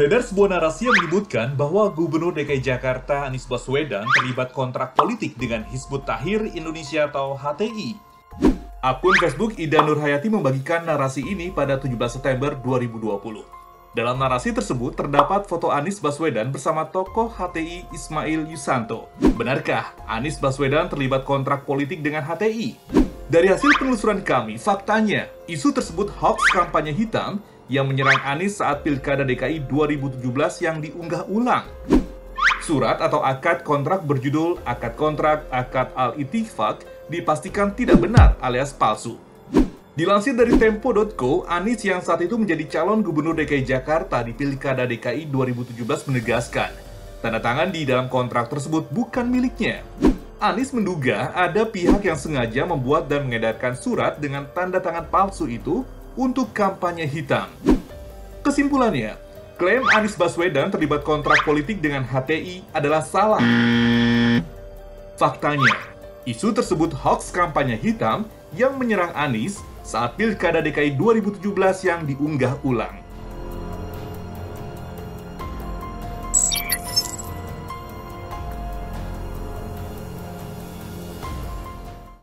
Beredar sebuah narasi yang menyebutkan bahwa Gubernur DKI Jakarta Anies Baswedan terlibat kontrak politik dengan Hizbut Tahrir Indonesia atau HTI. Akun Facebook Ida Nurhayati membagikan narasi ini pada 17 September 2020. Dalam narasi tersebut terdapat foto Anies Baswedan bersama tokoh HTI Ismail Yusanto. Benarkah Anies Baswedan terlibat kontrak politik dengan HTI? Dari hasil penelusuran kami, faktanya isu tersebut hoax kampanye hitam yang menyerang Anies saat Pilkada DKI 2017 yang diunggah ulang. Surat atau akad kontrak berjudul Akad Kontrak Akad al-Ittifaq dipastikan tidak benar alias palsu. Dilansir dari Tempo.co, Anies yang saat itu menjadi calon Gubernur DKI Jakarta di Pilkada DKI 2017 menegaskan, tanda tangan di dalam kontrak tersebut bukan miliknya. Anies menduga ada pihak yang sengaja membuat dan mengedarkan surat dengan tanda tangan palsu itu untuk kampanye hitam. Kesimpulannya, klaim Anies Baswedan terlibat kontrak politik dengan HTI adalah salah. Faktanya, isu tersebut hoax kampanye hitam yang menyerang Anies saat Pilkada DKI 2017 yang diunggah ulang.